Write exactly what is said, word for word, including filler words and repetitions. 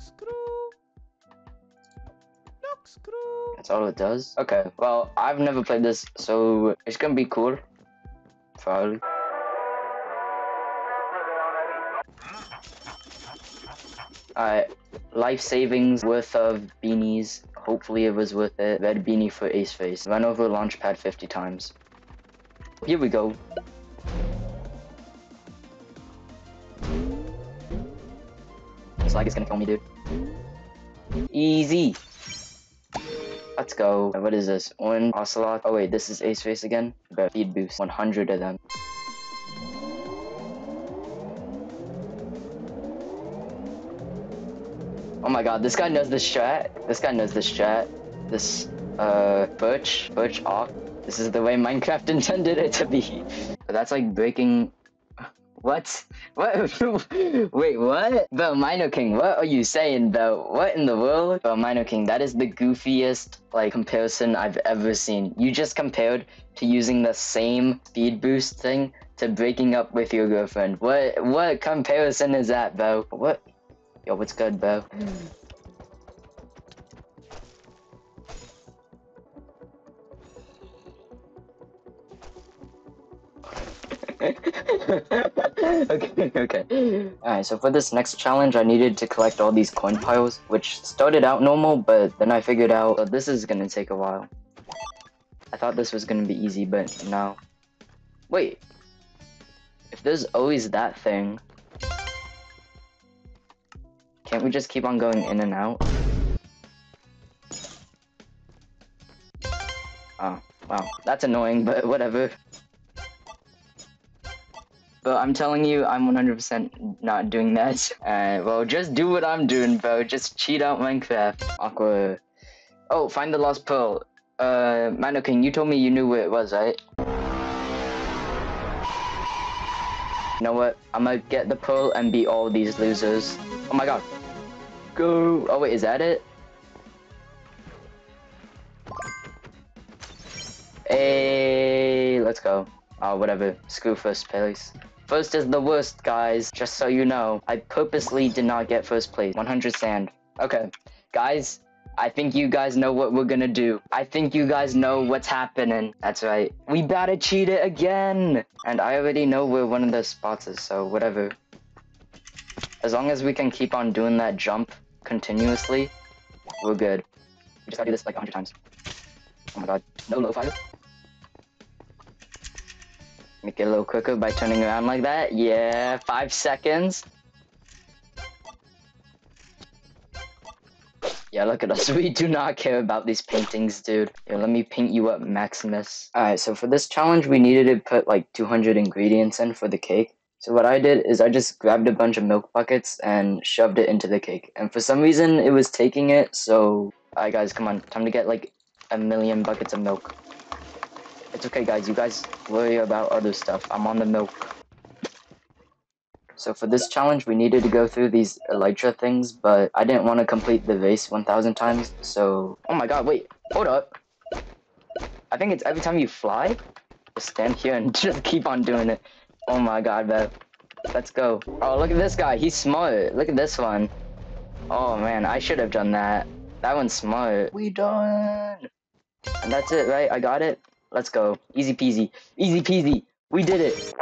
knock screw. Knock screw. That's all it does? Okay, well, I've never played this, so it's gonna be cool. Probably. Alright, life savings worth of beanies. Hopefully it was worth it. Red beanie for Ace Face. Run over launch pad fifty times. Here we go. Slag is gonna kill me, dude. Easy. Let's go. What is this? One Ocelot. Oh wait, this is Ace Face again. But speed boost. one hundred of them. Oh my god, this guy knows this strat. This guy knows this strat. This, uh, Birch. Birch Arc. This is the way Minecraft intended it to be. But that's like breaking... What? What? Wait, what? Bro, Mano King, what are you saying, bro? What in the world? Bro, Mano King, that is the goofiest, like, comparison I've ever seen. You just compared to using the same speed boost thing to breaking up with your girlfriend. What, what comparison is that, bro? What? Yo, what's good, bro? okay, okay. Alright, so for this next challenge, I needed to collect all these coin piles, which started out normal, but then I figured out, oh, this is gonna take a while. I thought this was gonna be easy, but no. Wait. If there's always that thing... Can't we just keep on going in and out? Oh, wow. That's annoying, but whatever. But I'm telling you, I'm one hundred percent not doing that. Alright, well, just do what I'm doing, bro. Just cheat out Minecraft. Awkward. Oh, find the lost pearl. Uh, Mano King, you told me you knew where it was, right? You know what? I'm gonna get the pearl and beat all these losers. Oh my god. Go! Oh wait, is that it? Hey, let's go. Oh, whatever. Screw first place. First is the worst, guys. Just so you know, I purposely did not get first place. one hundred sand. Okay, guys, I think you guys know what we're gonna do. I think you guys know what's happening. That's right. We gotta cheat it again. And I already know where one of the spots is, so whatever. As long as we can keep on doing that jump continuously, we're good. We just gotta do this like a hundred times. Oh my god. No low fire. Make it a little quicker by turning around like that. Yeah, five seconds. Yeah, look at us. We do not care about these paintings, dude. Here, let me paint you up, Maximus. Alright, so for this challenge, we needed to put like two hundred ingredients in for the cake. So what I did is I just grabbed a bunch of milk buckets and shoved it into the cake. And for some reason, it was taking it, so... Alright guys, come on. Time to get like a million buckets of milk. It's okay guys, you guys worry about other stuff. I'm on the milk. So for this challenge, we needed to go through these Elytra things, but I didn't want to complete the race one thousand times, so... Oh my god, wait. Hold up. I think it's every time you fly, just stand here and just keep on doing it. Oh my god, bro. Let's go. Oh, look at this guy. He's smart. Look at this one. Oh, man. I should have done that. That one's smart. We done. And that's it, right? I got it. Let's go. Easy peasy. Easy peasy. We did it.